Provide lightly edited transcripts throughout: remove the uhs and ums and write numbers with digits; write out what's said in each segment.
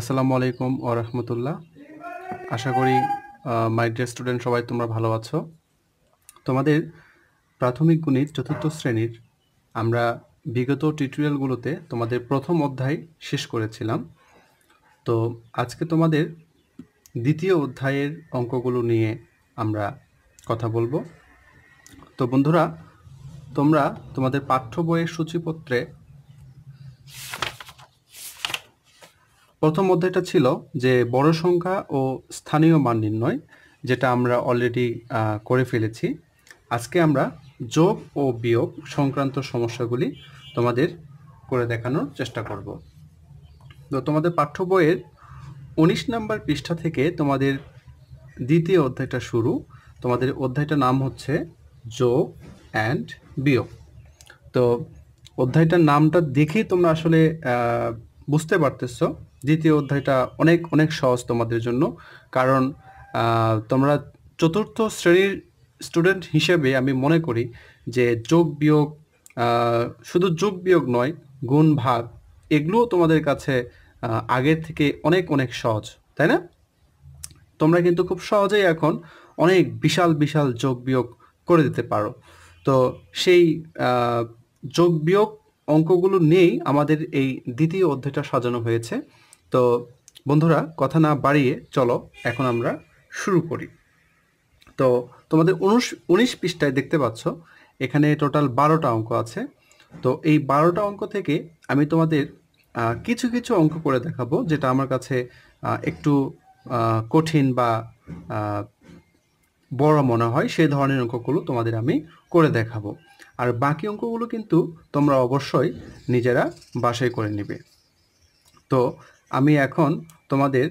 আসসালামু আলাইকুম ওয়া রাহমাতুল্লাহ। আশা করি মাই ডিয়ার স্টুডেন্ট সবাই তোমরা ভালো আছো। তোমাদের প্রাথমিক গণিত চতুর্থ শ্রেণীর আমরা বিগত টিউটোরিয়ালগুলোতে তোমাদের প্রথম অধ্যায় শেষ করেছিলাম। তো আজকে তোমাদের দ্বিতীয় অধ্যায়ের অঙ্কগুলো নিয়ে আমরা কথা বলবো। তো বন্ধুরা, তোমরা তোমাদের পাঠ্য বইয়ের সূচিপত্রে প্রথম অধ্যায়টা ছিল যে বড় সংখ্যা ও স্থানীয় মান নির্ণয়, যেটা আমরা অলরেডি করে ফেলেছি। আজকে আমরা যোগ ও বিয়োগ সংক্রান্ত সমস্যাগুলি তোমাদের করে দেখানোর চেষ্টা করব। তো তোমাদের পাঠ্য বইয়ের ১৯ নম্বর পৃষ্ঠা থেকে তোমাদের দ্বিতীয় অধ্যায়টা শুরু। তোমাদের অধ্যায়টার নাম হচ্ছে যোগ অ্যান্ড বিয়োগ। তো অধ্যায়টার নামটা দেখেই তোমরা আসলে বুঝতে পারতেছ দ্বিতীয় অধ্যায়টা অনেক অনেক সহজ তোমাদের জন্য, কারণ তোমরা চতুর্থ শ্রেণীর স্টুডেন্ট হিসেবে আমি মনে করি যে যোগ বিয়োগ, শুধু যোগ বিয়োগ নয়, গুণ ভাগ, এগুলোও তোমাদের কাছে আগের থেকে অনেক অনেক সহজ, তাই না? তোমরা কিন্তু খুব সহজেই এখন অনেক বিশাল বিশাল যোগ বিয়োগ করে দিতে পারো। তো সেই যোগ বিয়োগ অঙ্কগুলো নিয়েই আমাদের এই দ্বিতীয় অধ্যায়টা সাজানো হয়েছে। তো বন্ধুরা, কথা না বাড়িয়ে চলো এখন আমরা শুরু করি। তো তোমাদের ১৯ পৃষ্ঠায় দেখতে পাচ্ছ এখানে টোটাল ১২টা অঙ্ক আছে। তো এই ১২টা অঙ্ক থেকে আমি তোমাদের কিছু কিছু অঙ্ক করে দেখাবো, যেটা আমার কাছে একটু কঠিন বা বড় মনে হয়, সেই ধরনের অঙ্কগুলো তোমাদের আমি করে দেখাবো। আর বাকি অঙ্কগুলো কিন্তু তোমরা অবশ্যই নিজেরা বাসায় করে নেবে। তো আমি এখন তোমাদের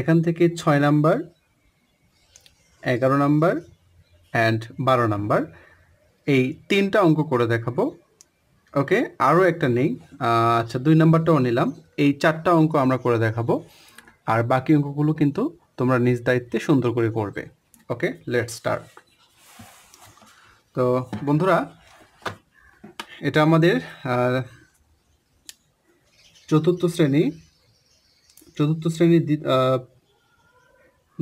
এখান থেকে ৬ নাম্বার, ১১ নাম্বার অ্যান্ড ১২ নাম্বার, এই 3টা অঙ্ক করে দেখাবো। ওকে, আরও একটা নেই, আচ্ছা 2 নাম্বারটাও নিলাম। এই 4টা অঙ্ক আমরা করে দেখাবো, আর বাকি অঙ্কগুলো কিন্তু তোমরা নিজ দায়িত্বে সুন্দর করে করবে। Okay, let's start. তো বন্ধুরা, এটা আমাদের চতুর্থ শ্রেণী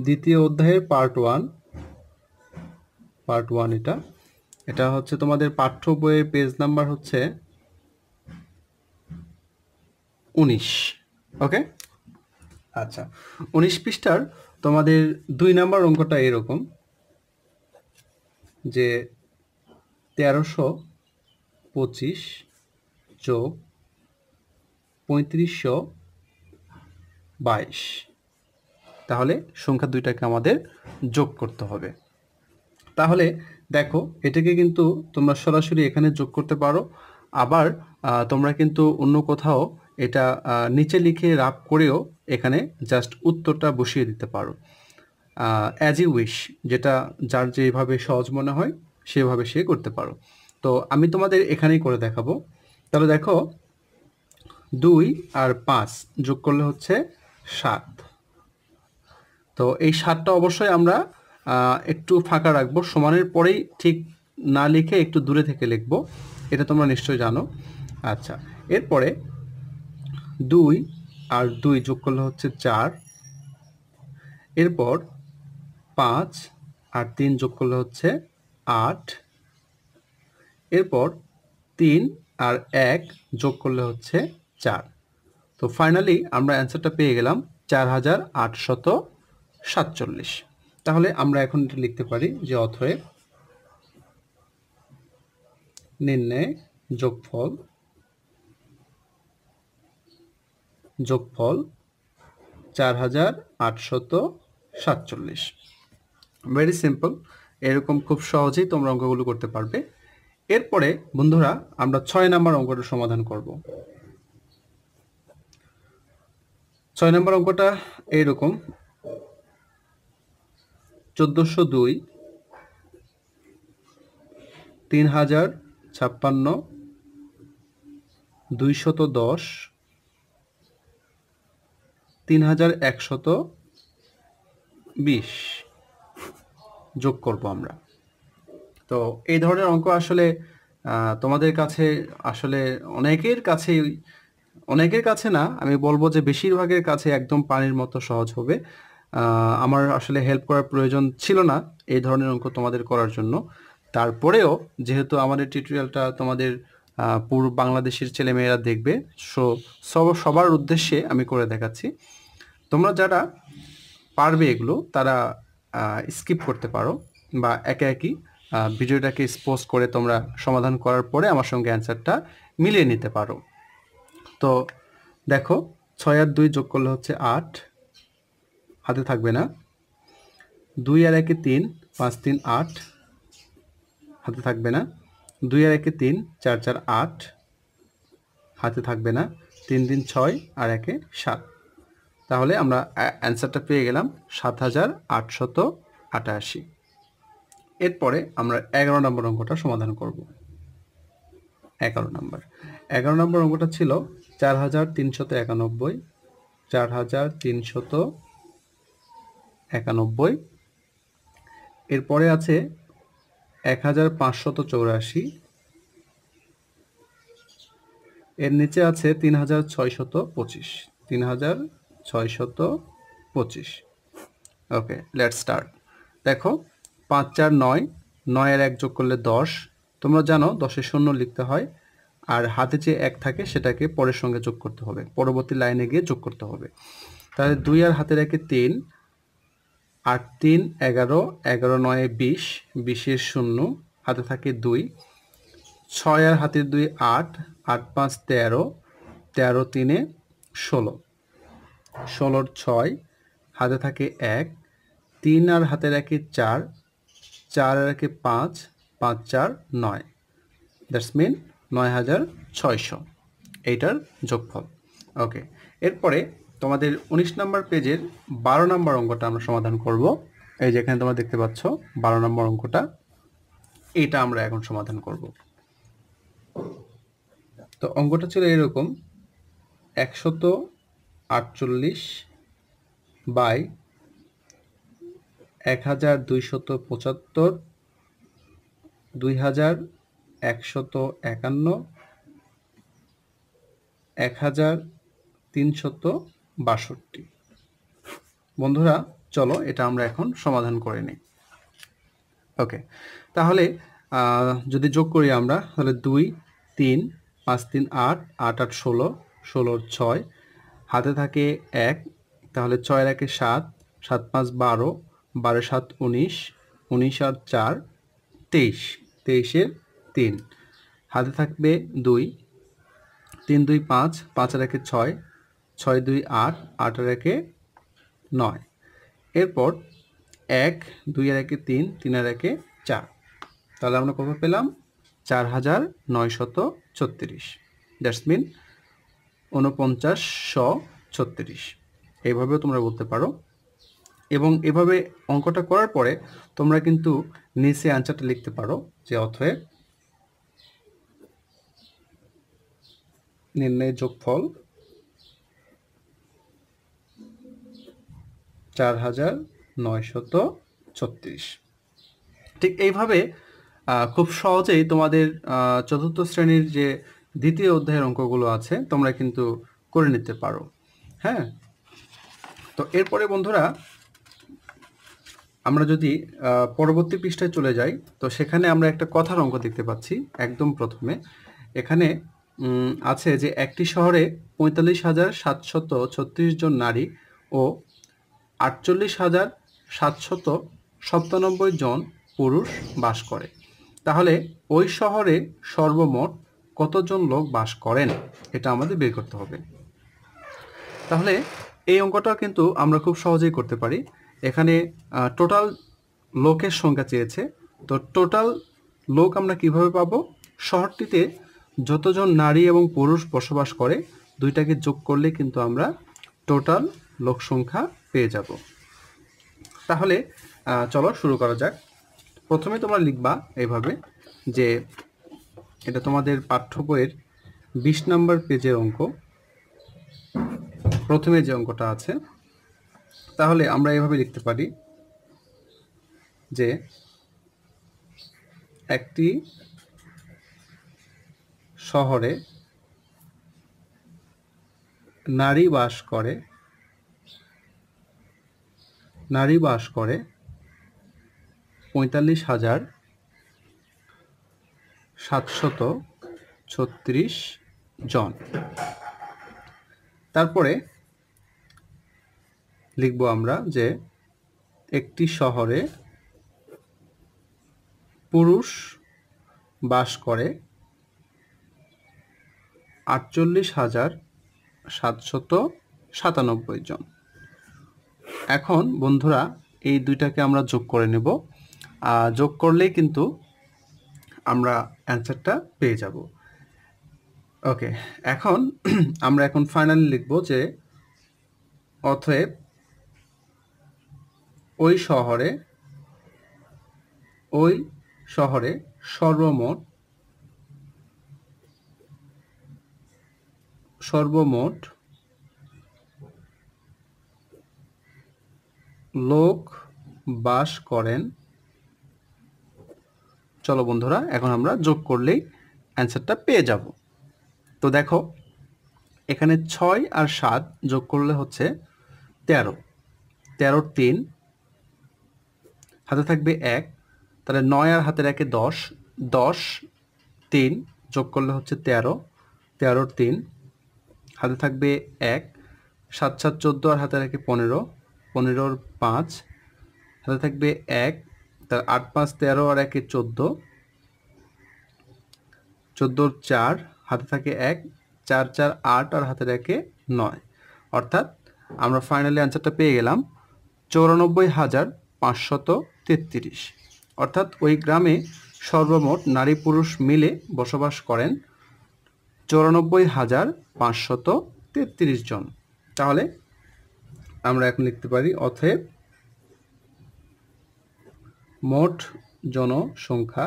দ্বিতীয় অধ্যায়ের পার্ট ওয়ান। এটা হচ্ছে তোমাদের পাঠ্য বইয়ের পেজ নাম্বার হচ্ছে ১৯। ওকে, আচ্ছা ১৯ পৃষ্ঠার তোমাদের ২ নাম্বার অঙ্কটা এরকম যে ১৩২৫ যোগ ৩৫২২, তাহলে সংখ্যা দুইটাকে আমাদের যোগ করতে হবে। তাহলে দেখো, এটাকে কিন্তু তোমরা সরাসরি এখানে যোগ করতে পারো, আবার তোমরা কিন্তু অন্য কোথাও এটা নিচে লিখে রাফ করেও এখানে জাস্ট উত্তরটা বসিয়ে দিতে পারো, অ্যাজ ইউ উইশ, যেটা যার যেভাবে সহজ মনে হয় সেভাবে সে করতে পারো। তো আমি তোমাদের এখানেই করে দেখাবো। তাহলে দেখো, ২ আর ৫ যোগ করলে হচ্ছে ৭। তো এই ৭টা অবশ্যই আমরা একটু ফাঁকা রাখবো, সমানের পরেই ঠিক না লিখে একটু দূরে থেকে লিখবো, এটা তোমরা নিশ্চয়ই জানো। আচ্ছা, এরপরে 2 আর 2 যোগ করলে হচ্ছে ৪, এরপর 5 আর 3 যোগ করলে হচ্ছে ৮, এরপর 3 আর ১ যোগ করলে হচ্ছে ৪। তো ফাইনালি আমরা অ্যান্সারটা পেয়ে গেলাম ৪,৮৪৭। তাহলে আমরা এখন এটা লিখতে পারি যে অতএব নির্ণয় যোগফল ৪,৮৪৭। ভেরি সিম্পল, এরকম খুব সহজেই তোমরা অঙ্কগুলো করতে পারবে। এরপরে বন্ধুরা, আমরা ৬ নাম্বার অঙ্কটা সমাধান করব। ৬ নাম্বার অঙ্কটা এইরকম, ১৪০২ ৩,০৫৬ ২১০ ৩,১২০ যোগ করব আমরা। তো এই ধরনের অঙ্ক আসলে তোমাদের কাছে, আসলে অনেকের কাছে অনেকের কাছে না, আমি বলবো যে বেশিরভাগের কাছে একদম পানির মতো সহজ হবে। আমার আসলে হেল্প করার প্রয়োজন ছিল না এই ধরনের অঙ্ক তোমাদের করার জন্য। তারপরেও যেহেতু আমাদের টিউটোরিয়ালটা তোমাদের পুরো বাংলাদেশের ছেলেমেয়েরা দেখবে, সো সবার উদ্দেশ্যে আমি করে দেখাচ্ছি। তোমরা যারা পারবে এগুলো তারা স্কিপ করতে পারো বা একে একই ভিডিওটাকে স্পজ করে তোমরা সমাধান করার পরে আমার সঙ্গে অ্যান্সারটা মিলিয়ে নিতে পারো। তো দেখো, 6 আর 2 যোগ করলে হচ্ছে 8, হাতে থাকবে না। 2 আর 1-এ 3, 5 3 8, হাতে থাকবে না। 2 আর 1-এ 3, 4 4 8, হাতে থাকবে না। 3 3 6 আর 1-এ 7। তাহলে আমরা অ্যান্সারটা পেয়ে গেলাম 7888। এরপরে আমরা 11 নম্বর অঙ্কটা সমাধান করব। 11 নম্বর অঙ্কটা ছিল 4391, 4391। এরপরে আছে 1584, এর নিচে আছে 3625, 3625। Okay, let's start. দেখো, 5 4 9, 9 আর 1 যোগ করলে 10। তোমরা জানো 10-এ 0 লিখতে হয়, আর হাতে যে 1 থাকে সেটাকে পরের সঙ্গে যোগ করতে হবে, পরবর্তী লাইনে গিয়ে যোগ করতে হবে। তাহলে 2 আর হাতের 1-এ 3, 8 3 11, 11 9-এ 20, 20-এর 0, হাতে থাকে 2। 6 আর হাতের 2, 8, 8 5 13, 13 3-এ 16, 16-র 6, হাতে থাকে 1। 3 আর হাতের 1-এ 4, 4 আর 1-এ 5, 5 4 9, দ্যাটস মিন 9600, এইটার যোগফল। ওকে, এরপরে তোমাদের 19 নম্বর পেজের 12 নম্বর অঙ্কটা আমরা সমাধান করব। এই যেখানে তোমরা দেখতে পাচ্ছ 12 নম্বর অঙ্কটা, এটা আমরা এখন সমাধান করব। তো অঙ্কটা ছিল এরকম, 148 বাই 1275, 2151, 1362। বন্ধুরা চলো এটা আমরা এখন সমাধান করে নিই। ওকে, তাহলে যদি যোগ করি আমরা, তাহলে 2 3 5 3 8, 8 8 16, 16-র 6, হাতে থাকে 1। তাহলে 6 আর 1-এ 7, 7 5 12, 12 7 19, 19 আর 4, 23, 23-এর 3, হাতে থাকবে 2। 3 2 5, 5 আর 1-এ 6, 6 2 8, 8 আর 1-এ 9। এরপর 1 2 আর 1-এ 3, 3 আর 1-এ 4। তাহলে আমরা কত পেলাম? 4936, দ্যাটস মিন 4936। এইভাবেও তোমরা বলতে পারো, এবং এভাবে অঙ্কটা করার পরে তোমরা কিন্তু নিচে অ্যান্সারটা লিখতে পারো, যে অতএব নির্ণয় যোগফল 4936। ঠিক এইভাবে খুব সহজেই তোমাদের 4র্থ শ্রেণীর যে দ্বিতীয় অধ্যায়ের অঙ্কগুলো আছে তোমরা কিন্তু করে নিতে পারো। হ্যাঁ, তো এরপরে বন্ধুরা আমরা যদি পরবর্তী পৃষ্ঠায় চলে যাই, তো সেখানে আমরা একটা কথার অঙ্ক দেখতে পাচ্ছি। একদম প্রথমে এখানে আছে যে একটি শহরে 45,736 জন নারী ও 48,797 জন পুরুষ বাস করে। তাহলে ওই শহরে সর্বমোট কতজন লোক বাস করেন, এটা আমাদের বের করতে হবে। তাহলে এই অঙ্কটা কিন্তু আমরা খুব সহজেই করতে পারি। এখানে টোটাল লোকের সংখ্যা চেয়েছে, তো টোটাল লোক আমরা কিভাবে পাবো? শহরটিতে যতজন নারী এবং পুরুষ বসবাস করে দুইটাকে যোগ করলে কিন্তু আমরা টোটাল লোক সংখ্যা পেয়ে যাব। তাহলে চলো শুরু করা যাক। প্রথমে তোমরা লিখবা এইভাবে, যে এটা তোমাদের পাঠ্য বইয়ের 20 নম্বর পেজের অঙ্ক, প্রথমে যে অঙ্কটা আছে। তাহলে আমরা এভাবে লিখতে পারি যে একটি শহরে नारी बास करे, नारी बास करे 45,736 जन। तारपरे लिखबो आमरा जे एकटी शहरे पुरुष बास करे 48,797 जन। एखन बंधुरा এই দুইটাকে আমরা যোগ করে নেব, যোগ করলেই কিন্তু আমরা অ্যানসারটা পেয়ে যাব। ওকে, এখন আমরা এখন ফাইনালি লিখব যে অতএব ওই শহরে সর্বমোট लोक बास करें। चलो बंधुरा एखन आमरा जोग करलेई आंसरटा पेये जाबो। तो देखो एखाने 6 आर 7 जोग करले होच्छे 13, 13 3 हाथे थाकबे 1, ताहले 9 आर हातेर 1 10, 10 3 जोग करले होच्छे 13, 13 3 हाथे थाकबे 1, 7 7 14 आर हातेर 1 15, 15 5 हाथे थाकबे 1, तार 8 5 13 और 1 14, 14 4 हाथे थाके 1, 4 4 8 और हाथे थाके 9। अर्थात आमरा फाइनली आंसरटा पेये गेलाम 94,533। अर्थात ओई ग्रामे सर्वमोट नारी पुरुष मिले बसबास करें 94,533 जन। ताहले आमरा एखन लिखते पारी अतएव मोट जनसंख्या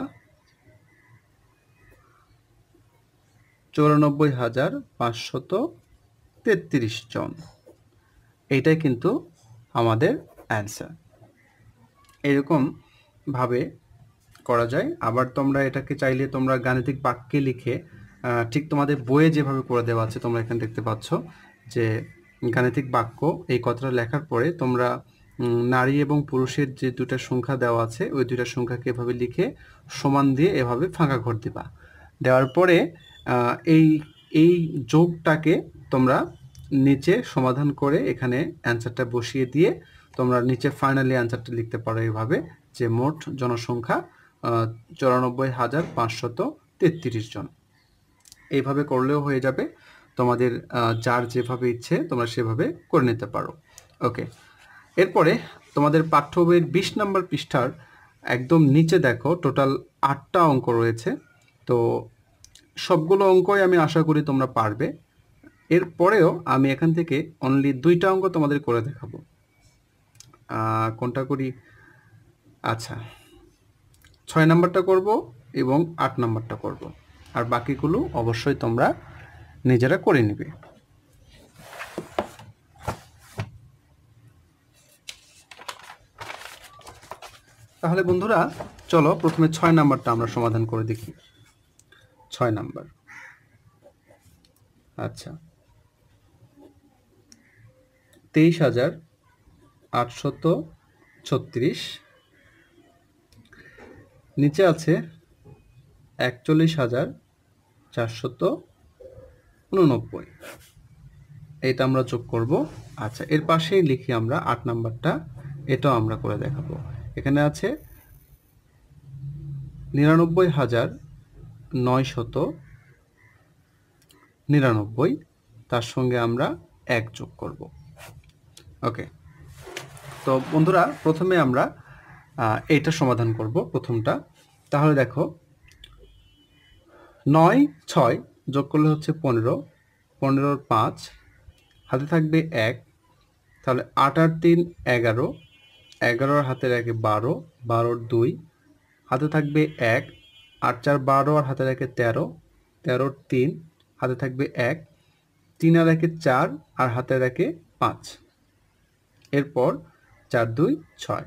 94,533 जन। एटाई किन्तु आमादेर आंसर। एरकम भावे करा जाए। आबार तोमरा एटाके चाइले तोमरा गाणितिक वाक्ये लिखे ठीक तोमादेर बोइये जेभावे करे देवा आछे तोमरा एखाने देखते पाच्छ जे গাণিতিক বাক্য এই কথাটা লেখার পরে তোমরা নারী এবং পুরুষের যে দুটো সংখ্যা দেওয়া আছে ওই দুটো সংখ্যাকে এভাবে লিখে সমান দিয়ে এভাবে ফাঁকা ঘর দিবা। দেওয়ার পরে এই এই যোগটাকে তোমরা নিচে সমাধান করে এখানে অ্যানসারটা বসিয়ে দিয়ে তোমরা নিচে ফাইনালি অ্যানসারটা লিখতে পারো এইভাবে যে মোট জনসংখ্যা 94,533 জন। এইভাবে করলেও হয়ে যাবে, তোমাদের যার যেভাবে ইচ্ছে তোমরা সেভাবে করে নিতে পারো। ওকে, এরপরে তোমাদের পাঠ্য বইয়ের 20 নম্বর পৃষ্ঠার একদম নিচে দেখো টোটাল 8টা অঙ্ক রয়েছে। তো সবগুলো অঙ্কই আমি আশা করি তোমরা পারবে। এরপরেও আমি এখান থেকে অনলি 2টা অঙ্ক তোমাদের করে দেখাবো। কোনটা করি? আচ্ছা, 6 নম্বরটা করব এবং 8 নম্বরটা করব, আর বাকিগুলো অবশ্যই তোমরা নিজেরা করে নেবে। তাহলে বন্ধুরা চলো প্রথমে 6 নাম্বারটা আমরা সমাধান করে দেখি। 6 নাম্বার, আচ্ছা, 23,836, নিচে আছে 41,489, এটা আমরা যোগ করব। আচ্ছা, এর পাশেই লিখি আমরা 8 নাম্বারটা, এটাও আমরা করে দেখাবো। এখানে আছে 99,999, তার সঙ্গে আমরা 1 যোগ করব। ওকে, তো বন্ধুরা প্রথমে আমরা এটা সমাধান করব প্রথমটা। তাহলে দেখো 9 6 যোগ করলে হচ্ছে 15, 15 5 হাতে থাকবে 1, তাহলে 8 আর 3 11, 11 হাতের 1 12, 12 2 হাতে থাকবে 1, 8 4 12 আর হাতের 1 13, 13 3 হাতে থাকবে 1, 3 আর 1 4 আর হাতের 1 5, এরপর 4 2 6।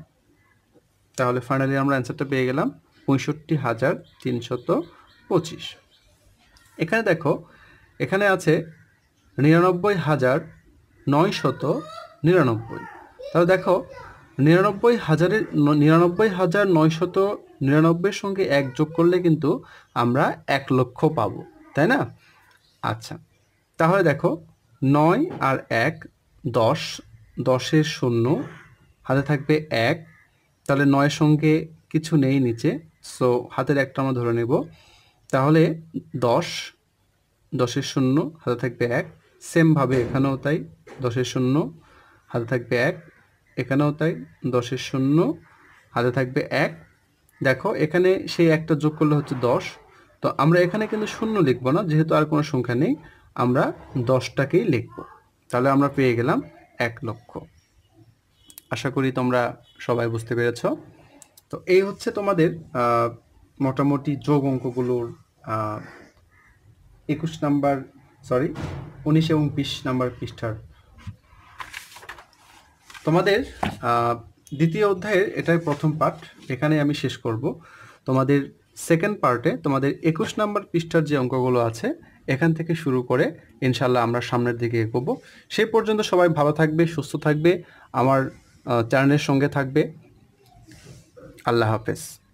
তাহলে ফাইনালি আমরা অ্যানসারটা পেয়ে গেলাম 65,325। এখানে দেখো এখানে আছে निरानब्बे हज़ार नय शत निरानब्बे। तो देखो निरानब्बे हज़ार निरानब्बे हज़ार नय शत निरानब्बे संगे एक जोग कर ले किन्तु आम्रा एक लक्ष पाबो, ताई ना? अच्छा ताहले देखो नय और एक दस, दशेर शून्य हाथे थाकबे एक, ताहले नय संगे किछु नेई नीचे, सो हातेर एकटा आमरा धरे नेब। ताहले दस दशेर शून्य हाथे थाकबे एक, सेम भावे एखानेओ ताई दशेर शून्य हाथे थाकबे एक, एखानेओ ताई दशेर शून्य हाथे थाकबे एक। देखो एखाने सेई एकटा जोग करले होच्छे दस, तो आमरा एखाने किन्तु शून्य लिखब ना, जेहेतु आर कोनो संख्या नेई आमरा दसटाकेई लिखब। ताहले आमरा पेये गेलाम एक लक्ष। आशा करी तोमरा सबाई बुझते पेरेछो। तो एई होच्छे तोमादेर मोटामुटी जोग अंकगुलोर 21 नम्बर सरि 19 एबं 20 नम्बर पृष्ठार तोमादेर द्वितीय अध्याय एटाई प्रथम पार्ट एखाने आमि शेष करब। तोमादेर सेकेंड पार्टे तुम्हारे 21 नम्बर पृष्ठार जो अंकगुलो आछे एखान थेके शुरू करे इनशाल्लाह आमरा सामनेर दिके एगोबो। सेई पर्यन्त सबाई भालो थाकबे, सुस्थ थाकबे, आमार चैनलेर संगे थाकबे। आल्लाह हाफेज।